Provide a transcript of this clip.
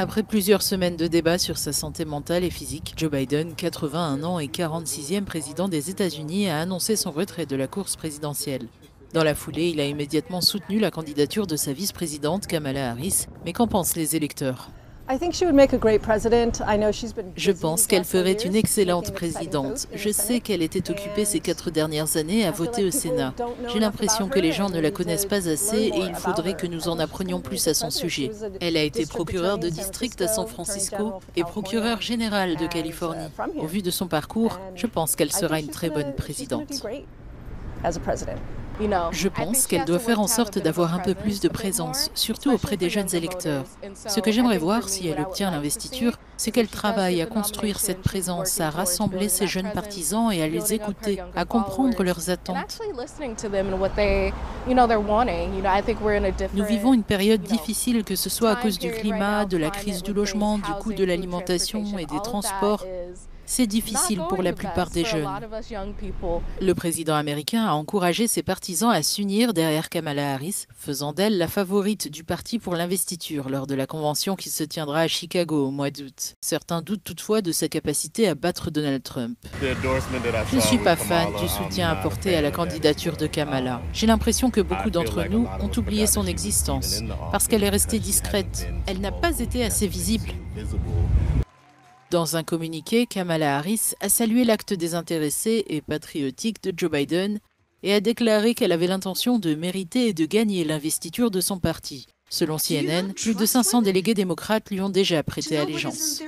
Après plusieurs semaines de débats sur sa santé mentale et physique, Joe Biden, 81 ans et 46e président des États-Unis, a annoncé son retrait de la course présidentielle. Dans la foulée, il a immédiatement soutenu la candidature de sa vice-présidente Kamala Harris. Mais qu'en pensent les électeurs ? Je pense qu'elle ferait une excellente présidente. Je sais qu'elle était occupée ces 4 dernières années à voter au Sénat. J'ai l'impression que les gens ne la connaissent pas assez et il faudrait que nous en apprenions plus à son sujet. Elle a été procureure de district à San Francisco et procureure générale de Californie. Au vu de son parcours, je pense qu'elle sera une très bonne présidente. Je pense qu'elle doit faire en sorte d'avoir un peu plus de présence, surtout auprès des jeunes électeurs. Ce que j'aimerais voir, si elle obtient l'investiture, c'est qu'elle travaille à construire cette présence, à rassembler ces jeunes partisans et à les écouter, à comprendre leurs attentes. Nous vivons une période difficile, que ce soit à cause du climat, de la crise du logement, du coût de l'alimentation et des transports. C'est difficile pour la plupart des jeunes. Le président américain a encouragé ses partisans à s'unir derrière Kamala Harris, faisant d'elle la favorite du parti pour l'investiture lors de la convention qui se tiendra à Chicago au mois d'août. Certains doutent toutefois de sa capacité à battre Donald Trump. Je ne suis pas fan du soutien apporté à la candidature de Kamala. J'ai l'impression que beaucoup d'entre nous ont oublié son existence, parce qu'elle est restée discrète. Elle n'a pas été assez visible. Dans un communiqué, Kamala Harris a salué l'acte désintéressé et patriotique de Joe Biden et a déclaré qu'elle avait l'intention de mériter et de gagner l'investiture de son parti. Selon CNN, plus de 500 délégués démocrates lui ont déjà prêté allégeance.